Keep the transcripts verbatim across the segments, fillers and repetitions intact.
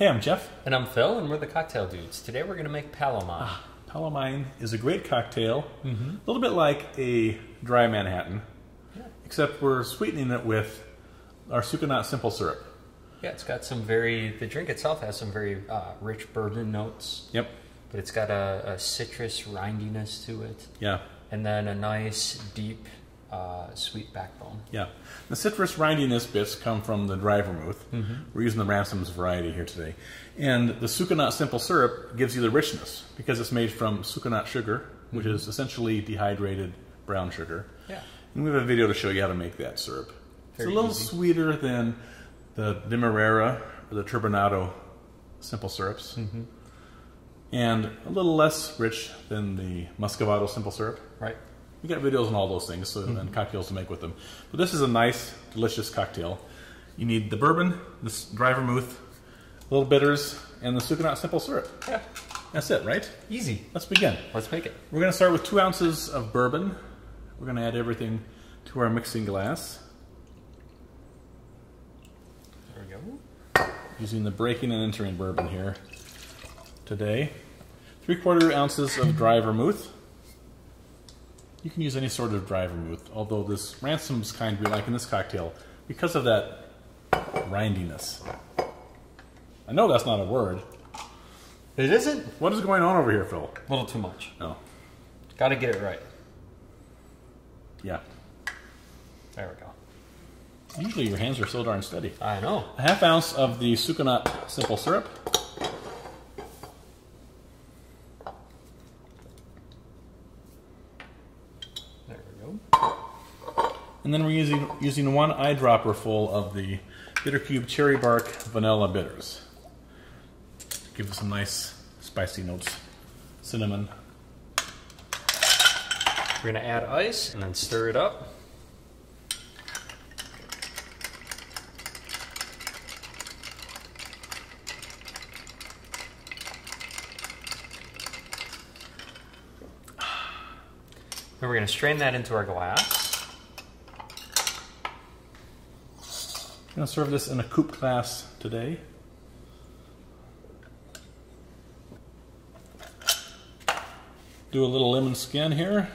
Hey, I'm Jeff. And I'm Phil, and we're the Cocktail Dudes. Today we're going to make Pal o' Mine. Ah, Pal o' Mine is a great cocktail, mm-hmm. a little bit like a Dry Manhattan, yeah. except we're sweetening it with our Sucanat Simple Syrup. Yeah, it's got some very, the drink itself has some very uh, rich bourbon notes. Yep. But it's got a, a citrus rindiness to it. Yeah. And then a nice, deep, uh, sweet backbone. Yeah. The citrus rindiness bits come from the dry vermouth. Mm-hmm. We're using the Ransom's variety here today. And the Sucanat Simple Syrup gives you the richness because it's made from Sucanat sugar, which is essentially dehydrated brown sugar. Yeah. And we have a video to show you how to make that syrup. Very it's a little easy. sweeter than the demerara or the turbinado simple syrups. Mm-hmm. And a little less rich than the muscovado simple syrup. Right. We got videos on all those things, so mm-hmm. and cocktails to make with them. But this is a nice, delicious cocktail. You need the bourbon, this dry vermouth, little bitters, and the Sucanat simple syrup. Yeah. That's it, right? Easy. Let's begin. Let's make it. We're going to start with two ounces of bourbon. We're going to add everything to our mixing glass. There we go. Using the breaking and entering bourbon here. Today, three quarter ounces of dry vermouth. You can use any sort of dry vermouth, although this Ransom's kind we like in this cocktail because of that rindiness. I know that's not a word. It isn't? What is going on over here, Phil? A little too much. No. Gotta get it right. Yeah. There we go. Usually your hands are so darn steady. I know. A half ounce of the Sucanat simple syrup. And then we're using, using one eyedropper full of the Bitter Cube Cherry Bark Vanilla Bitters. Give us some nice spicy notes. Cinnamon. We're going to add ice and then stir it up. Then we're going to strain that into our glass. I'm going to serve this in a coupe glass today. Do a little lemon skin here.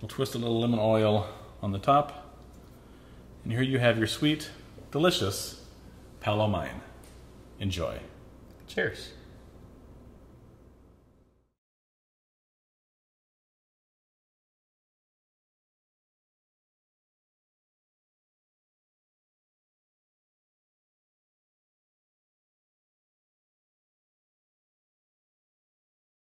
We'll twist a little lemon oil on the top. And here you have your sweet, delicious Pal o' Mine. Enjoy. Cheers.